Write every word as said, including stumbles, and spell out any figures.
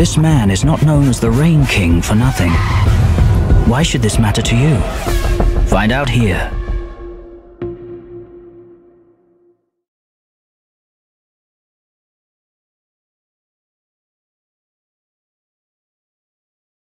This man is not known as the Rain King for nothing. Why should this matter to you? Find out here.